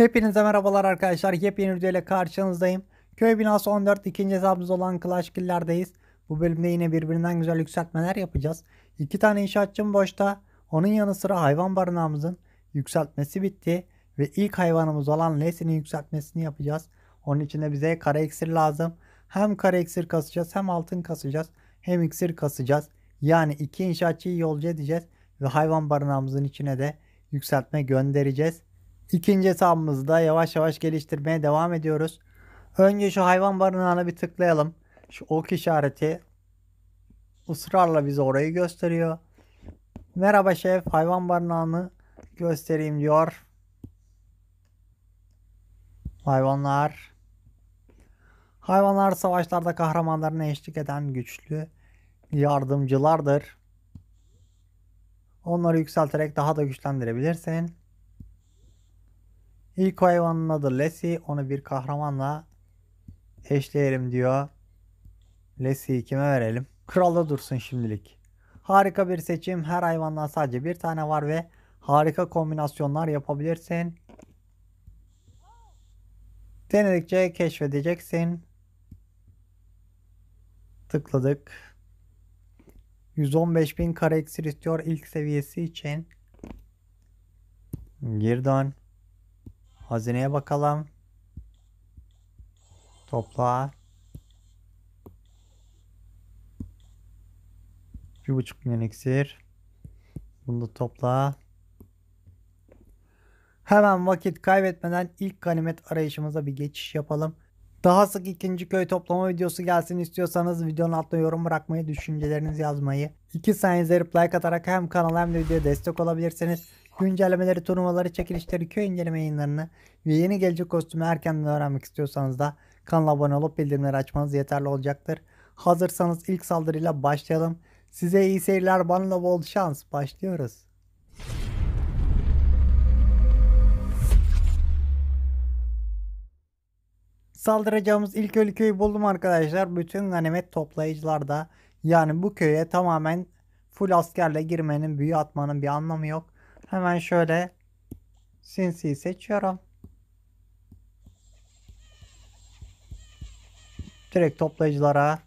Hepinize merhabalar arkadaşlar. Yepyeni video ile karşınızdayım. Köy binası 14 ikinci hesabımız olan Clashkiller'deyiz. Bu bölümde yine birbirinden güzel yükseltmeler yapacağız. 2 tane inşaatçım boşta. Onun yanı sıra hayvan barınağımızın yükseltmesi bitti. Ve ilk hayvanımız olan Lassie'nin yükseltmesini yapacağız. Onun için de bize kara iksir lazım. Hem kara iksir kasacağız, hem altın kasacağız, hem iksir kasacağız. Yani 2 inşaatçıyı yolcu edeceğiz. Ve hayvan barınağımızın içine de yükseltme göndereceğiz. İkinci hesabımızı da yavaş yavaş geliştirmeye devam ediyoruz. Önce şu hayvan barınağına bir tıklayalım. Şu ok işareti ısrarla bize orayı gösteriyor. Merhaba şef, hayvan barınağını göstereyim diyor. Hayvanlar. Hayvanlar savaşlarda kahramanlarına eşlik eden güçlü yardımcılardır. Onları yükselterek daha da güçlendirebilirsin. İlk hayvanın adı Lassie. Onu bir kahramanla eşleyelim diyor. Lassie'yi kime verelim? Kralda dursun şimdilik. Harika bir seçim. Her hayvandan sadece bir tane var ve harika kombinasyonlar yapabilirsin. Denedikçe keşfedeceksin. Tıkladık. 115.000 kara iksir istiyor ilk seviyesi için. Geri dön. Hazineye bakalım. Topla. 1.5 milyon iksir. Bunu da topla. Hemen vakit kaybetmeden ilk ganimet arayışımıza bir geçiş yapalım. Daha sık ikinci köy toplama videosu gelsin istiyorsanız videonun altına yorum bırakmayı, düşüncelerinizi yazmayı, 2 saniyenize like atarak hem kanala hem de videoya destek olabilirsiniz. Güncellemeleri, turnuvaları, çekilişleri, köy inceleme yayınlarını ve yeni gelecek kostümü erkenden öğrenmek istiyorsanız da kanala abone olup bildirimleri açmanız yeterli olacaktır. Hazırsanız ilk saldırıyla başlayalım. Size iyi seyirler, bana da bol şans. Başlıyoruz. Saldıracağımız ilk ölü köyü buldum arkadaşlar. Bütün ganimet toplayıcılar da, yani bu köye tamamen full askerle girmenin, büyü atmanın bir anlamı yok. Hemen şöyle sinsiyi seçiyorum. Direkt toplayıcılara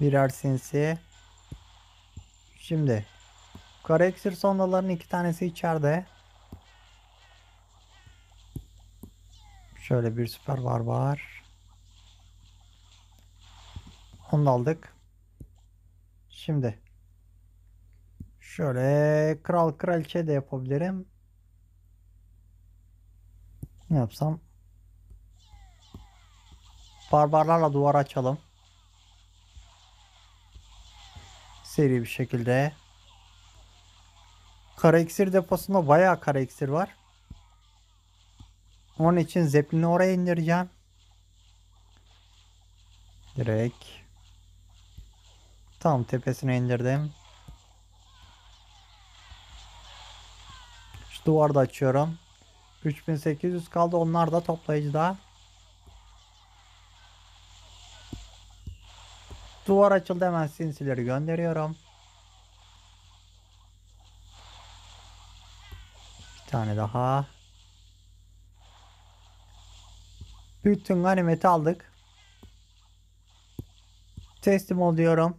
birer sinsi. Şimdi kara iksir sondalarının 2 tanesi içeride. Şöyle bir süper barbar. Onu da aldık. Şimdi şöyle kral kraliçe de yapabilirim. Ne yapsam? Barbarlarla duvar açalım. Seri bir şekilde. Kara iksir deposunda bayağı kara iksir var. Onun için zeplini oraya indireceğim. Direkt. Tam tepesine indirdim. Şu duvarı da açıyorum. 3800 kaldı. Onlar da toplayıcı da. Duvar açıldı. Hemen sinsileri gönderiyorum. Bir tane daha. Bütün ganimeti aldık. Teslim ol diyorum.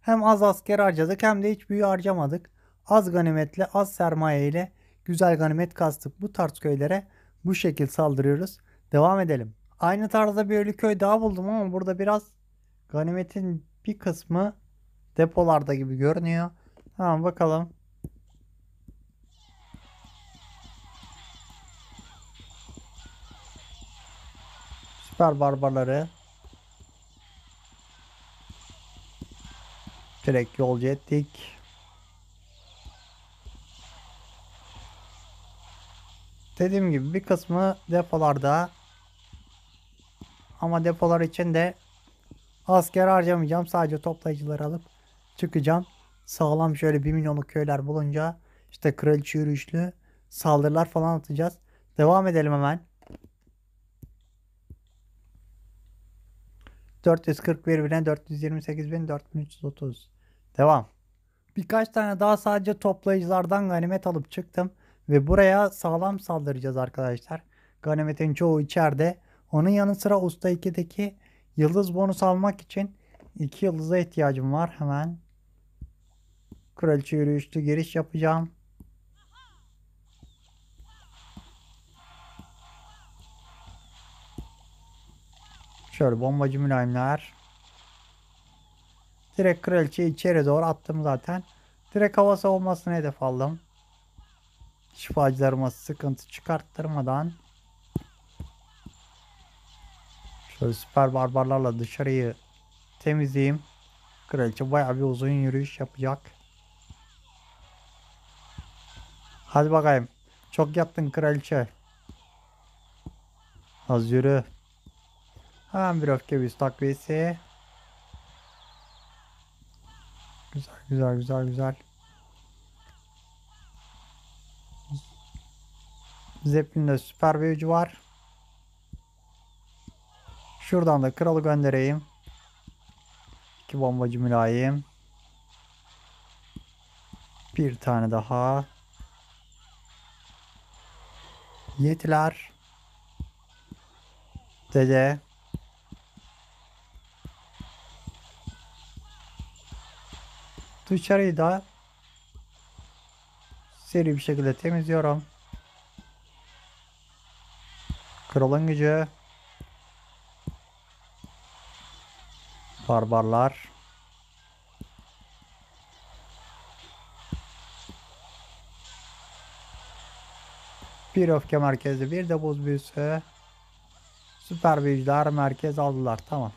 Hem az asker harcadık hem de hiç büyü harcamadık. Az ganimetle, az sermaye ile güzel ganimet kastık. Bu tarz köylere bu şekil saldırıyoruz. Devam edelim. Aynı tarzda bir ölü köy daha buldum ama burada biraz ganimetin bir kısmı depolarda gibi görünüyor. Tamam, bakalım. Süper barbarları direkt yolcu ettik. Dediğim gibi bir kısmı depolarda, ama depolar için de asker harcamayacağım, sadece toplayıcıları alıp çıkacağım. Sağlam şöyle 1 milyonluk köyler bulunca işte kraliçe yürüyüşlü saldırılar falan atacağız. Devam edelim hemen. 441.000'e 428.000, 4.330. Devam. Birkaç tane daha sadece toplayıcılardan ganimet alıp çıktım. Ve buraya sağlam saldıracağız arkadaşlar. Ganimetin çoğu içeride. Onun yanı sıra Usta 2'deki yıldız bonus almak için 2 yıldıza ihtiyacım var. Hemen kraliçe yürüyüşlü giriş yapacağım. Şöyle bombacı mülayimler. Direkt kraliçeyi içeri doğru attım zaten. Direkt hava savunmasını hedef aldım. Şifacılarıma sıkıntı çıkarttırmadan. Şöyle süper barbarlarla dışarıyı temizleyeyim. Kraliçe bayağı bir uzun yürüyüş yapacak. Hadi bakayım. Çok yaptın kraliçe. Az yürü. Hemen bir öfkebüs takviyesi. Güzel güzel güzel güzel. Zeppelin'de süper bir gücü var. Şuradan da kralı göndereyim. 2 bombacı mülayim. Bir tane daha. Yetiler. Dede. Dışarıyı da seri bir şekilde temizliyorum. Kralın gücü. Barbarlar. Bir öfke merkezi, bir de buz büyüsü. Süper büyücüler merkez aldılar. Tamam.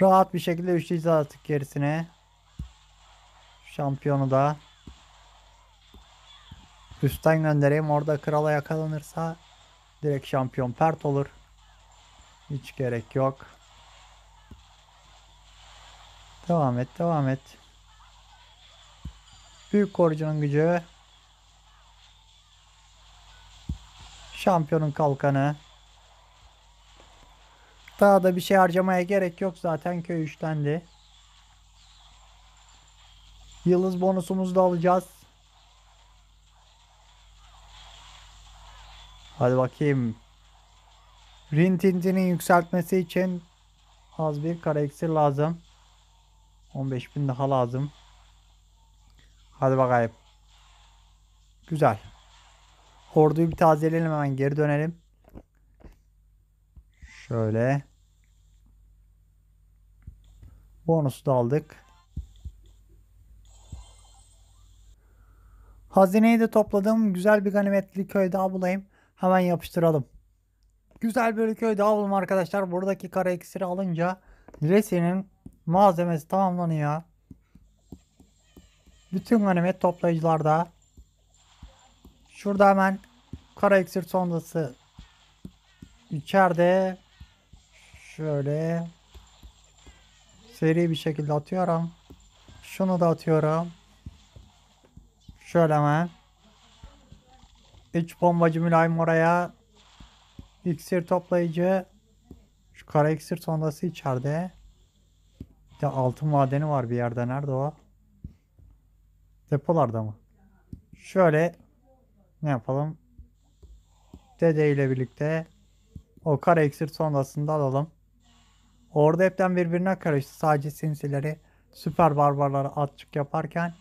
Rahat bir şekilde 3 ceza attık gerisine. Şampiyonu da üstten göndereyim. Orada krala yakalanırsa direkt şampiyon pert olur. Hiç gerek yok. Devam et, devam et. Büyük korucunun gücü. Şampiyonun kalkanı. Daha da bir şey harcamaya gerek yok zaten, köy üçlendi. Yıldız bonusumuzu da alacağız. Hadi bakayım. Rintintin'in yükseltmesi için az bir kara iksir lazım. 15.000 daha lazım. Hadi bakayım. Güzel. Orduyu bir tazeleyelim, hemen geri dönelim. Şöyle. Bonusu da aldık. Hazineyi de topladım. Güzel bir ganimetli köy daha bulayım. Hemen yapıştıralım. Güzel bir köy daha buldum arkadaşlar. Buradaki kara iksiri alınca Lassie'nin malzemesi tamamlanıyor. Bütün ganimet toplayıcılarda. Şurada hemen kara iksir sondası içeride. Şöyle seri bir şekilde atıyorum. Şunu da atıyorum. Şöyle hemen. 3 bombacı mülayim oraya. İksir toplayıcı. Şu kara iksir sondası içeride. Bir de altın madeni var bir yerde. Nerede o? Depolarda mı? Şöyle ne yapalım? Dede ile birlikte o kara iksir sondasını da alalım. Orada hepten birbirine karıştı. Sadece sinsileri süper barbarlara atçık yaparken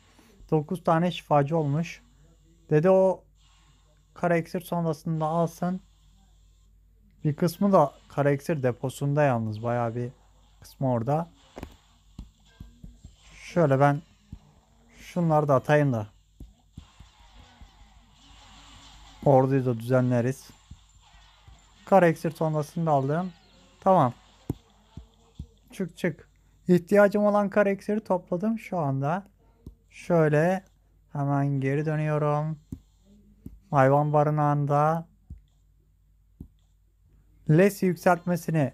9 tane şifacı olmuş. Dede o kara iksir sondasını da alsın. Bir kısmı da kara iksir deposunda yalnız. Bayağı bir kısmı orada. Şöyle ben şunları da atayım da orduyu da düzenleriz. Kara iksir sondasını da aldım. Tamam. Çık çık. İhtiyacım olan kara iksiri topladım şu anda. Şöyle hemen geri dönüyorum. Hayvan barınağında Lassie yükseltmesini,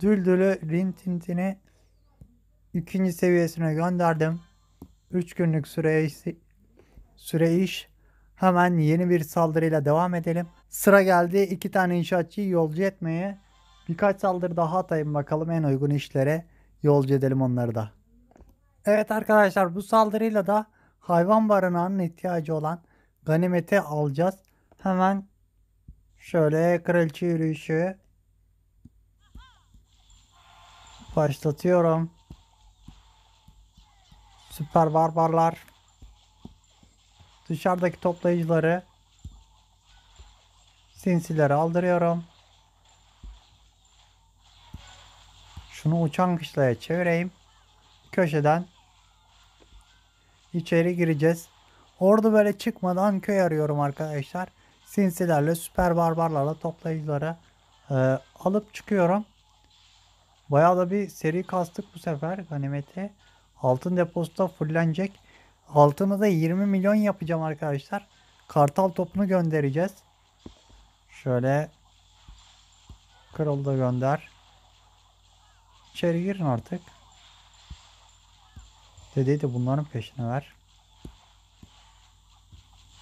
Düldül'ü, Rintintin'i 2. seviyesine gönderdim. 3 günlük süre iş. Hemen yeni bir saldırıyla devam edelim. Sıra geldi 2 tane inşaatçıyı yolcu etmeye. Birkaç saldırı daha atayım bakalım, en uygun işlere yolcu edelim onları da. Evet arkadaşlar, bu saldırıyla da hayvan barınağının ihtiyacı olan ganimeti alacağız. Hemen şöyle kraliçe yürüyüşü başlatıyorum. Süper barbarlar dışarıdaki toplayıcıları, sinsileri aldırıyorum. Şunu uçan kışlaya çevireyim. Köşeden içeri gireceğiz. Ordu böyle çıkmadan köy arıyorum arkadaşlar. Sinsilerle, süper barbarlarla toplayıcıları alıp çıkıyorum. Bayağı da bir seri kastık bu sefer ganimeti. Altın deposu da fullenecek. Altını da 20 milyon yapacağım arkadaşlar. Kartal topunu göndereceğiz. Şöyle kralı da gönder. İçeri girin artık. Dedeyi de bunların peşine ver.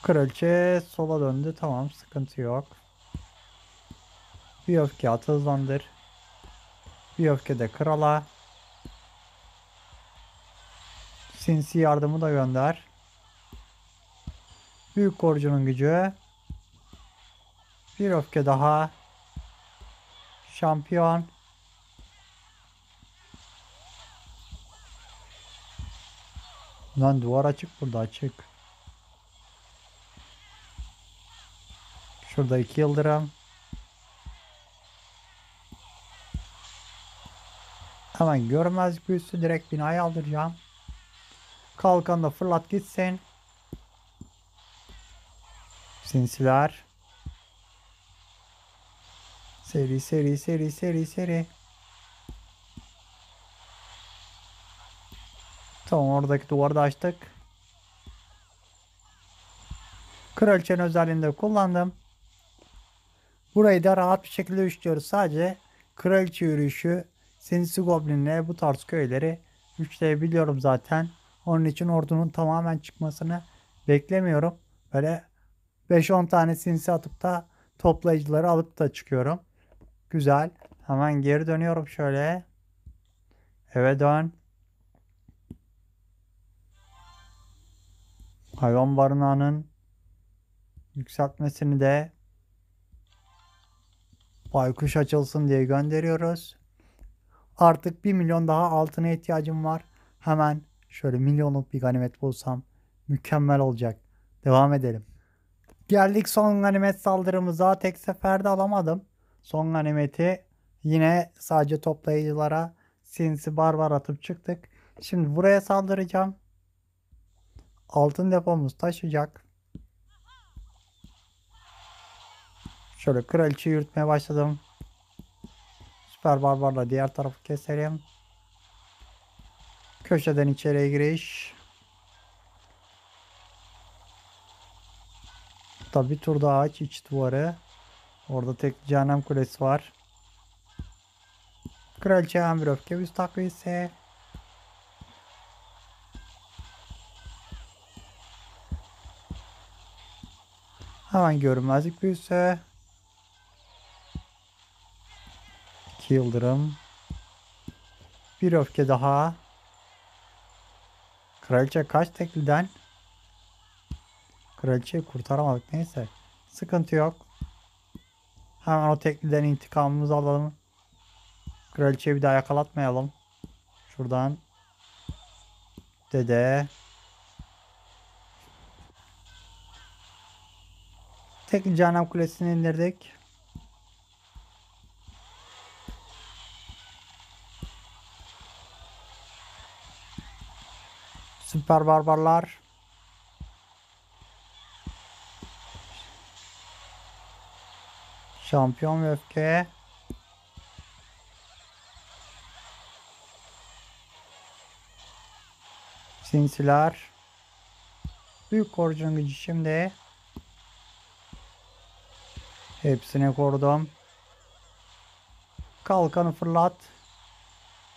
Kraliçe sola döndü. Tamam, sıkıntı yok. Bir öfke atı hızlandır. Bir öfke de krala. Sinsi yardımı da gönder. Büyük korucunun gücü. Bir öfke daha. Şampiyon. Lan duvar açık, burada açık. Şurada 2 yıldırım. Hemen görmez büyüsü direkt binayı aldıracağım. Kalkan da fırlat gitsin. Sinsiler. Seri seri seri seri seri. Tamam, oradaki duvarı da açtık. Kraliçenin özelliğini de kullandım. Burayı da rahat bir şekilde üçlüyoruz. Sadece kraliçe yürüyüşü, sinsi goblinle bu tarz köyleri üçleyebiliyorum zaten. Onun için ordunun tamamen çıkmasını beklemiyorum. Böyle 5-10 tane sinsi atıp da toplayıcıları alıp da çıkıyorum. Güzel. Hemen geri dönüyorum şöyle. Eve dön. Hayvan barınağının yükseltmesini de baykuş açılsın diye gönderiyoruz. Artık 1 milyon daha altına ihtiyacım var. Hemen şöyle milyonluk bir ganimet bulsam mükemmel olacak. Devam edelim. Geldik son ganimet saldırımıza. Tek seferde alamadım. Son ganimeti yine sadece toplayıcılara sinsi barbar atıp çıktık. Şimdi buraya saldıracağım. Altın depomuz taşıyacak. Şöyle kraliçe yürütmeye başladım. Süper barbarla diğer tarafı keselim. Köşeden içeriye giriş. Tabi bir tur daha aç iç duvarı. Orada tek cehennem kulesi var. Kraliçe hem bir öfke üst takviyesi. Hemen görünmezlik büyüsü. 2 yıldırım. Bir öfke daha. Kraliçe kaç tekliden? Kraliçeyi kurtaramadık, neyse. Sıkıntı yok. Hemen o tekliden intikamımızı alalım. Kraliçeyi bir daha yakalatmayalım. Şuradan. Dede. Tek cehennem kulesini indirdik. Süper barbarlar. Şampiyon ve öfke. Sinsiler. Büyük korucunun gücü şimdi. Hepsini korudum. Kalkanı fırlat.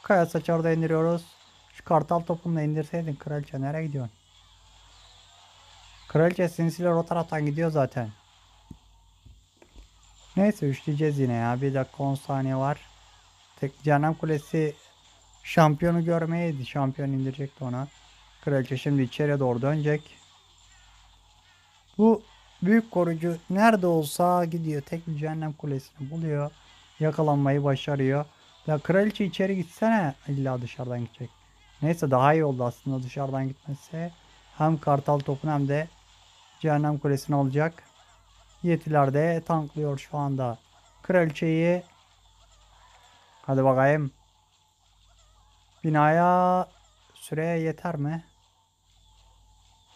Kaya saçarı da indiriyoruz. Şu kartal topunu da indirseydin kraliçe, nereye gidiyorsun? Kraliçe sinsiler o taraftan gidiyor zaten. Neyse, üçleyeceğiz yine ya. Bir dakika 10 saniye var. Tek cehennem kulesi Şampiyonu görmeyeydi. Şampiyon indirecekti ona. Kraliçe şimdi içeriye doğru dönecek. Bu büyük koruyucu nerede olsa gidiyor. Tek bir cehennem kulesini buluyor. Yakalanmayı başarıyor. Ya kraliçe içeri gitsene. İlla dışarıdan gidecek. Neyse daha iyi oldu aslında dışarıdan gitmesi. Hem kartal topunu hem de cehennem kulesini alacak. Yetiler de tanklıyor şu anda. Kraliçeyi. Hadi bakayım. Binaya süreye yeter mi?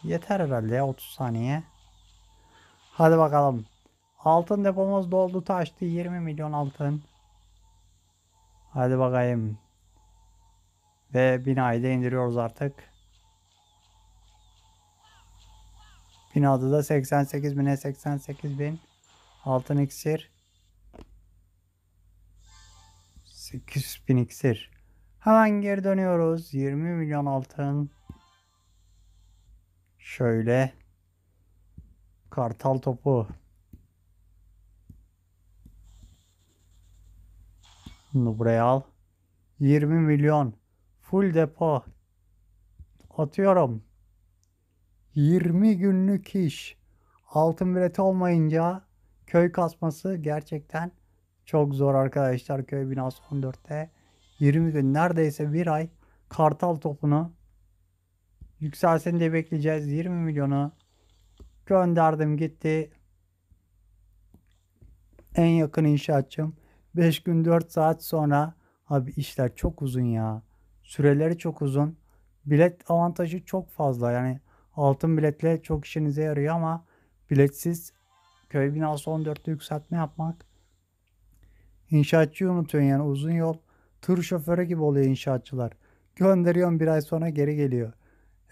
Yeter herhalde ya, 30 saniye. Hadi bakalım. Altın depomuz doldu taştı. 20 milyon altın. Hadi bakayım. Ve binayı da indiriyoruz artık. Binada da 88.000'e 88.000 altın iksir. 8.000 iksir. Hemen geri dönüyoruz. 20 milyon altın. Şöyle. Kartal topu. Bunu buraya al. 20 milyon. Full depo. Atıyorum. 20 günlük iş. Altın bileti olmayınca köy kasması gerçekten çok zor arkadaşlar. Köy binası 14'te. 20 gün neredeyse bir ay kartal topunu yükselsin diye bekleyeceğiz. 20 milyonu gönderdim gitti. En yakın inşaatçım. 5 gün 4 saat sonra. Abi işler çok uzun ya. Süreleri çok uzun. Bilet avantajı çok fazla. Yani altın biletle çok işinize yarıyor ama biletsiz köy binası 14'te yükseltme yapmak. İnşaatçıyı unutuyorsun yani, uzun yol. Tır şoförü gibi oluyor inşaatçılar. Gönderiyorum, bir ay sonra geri geliyor.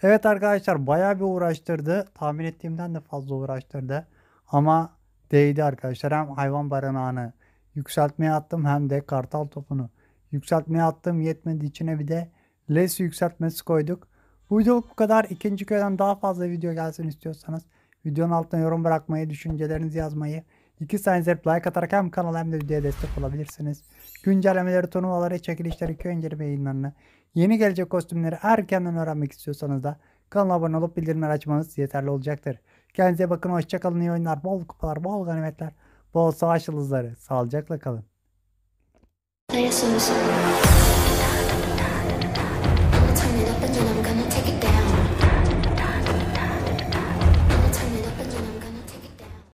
Evet arkadaşlar, bayağı bir uğraştırdı. Tahmin ettiğimden de fazla uğraştırdı. Ama değdi arkadaşlar. Hem hayvan barınağını yükseltmeye attım hem de kartal topunu yükseltmeye attım. Yetmedi, içine bir de Lassie yükseltmesi koyduk. Bu videoluk bu kadar. İkinci köyden daha fazla video gelsin istiyorsanız videonun altına yorum bırakmayı, düşüncelerinizi yazmayı, 2 saniyede like atarak hem kanala hem de videoya destek olabilirsiniz. Güncellemeleri, turnuvaları, çekilişleri, köy inceleme yayınlarını, yeni gelecek kostümleri erkenden öğrenmek istiyorsanız da kanala abone olup bildirimleri açmanız yeterli olacaktır. Kendinize bakın, hoşçakalın, iyi oyunlar, bol kupalar, bol ganimetler, bol savaş yıldızları. Sağlıcakla kalın.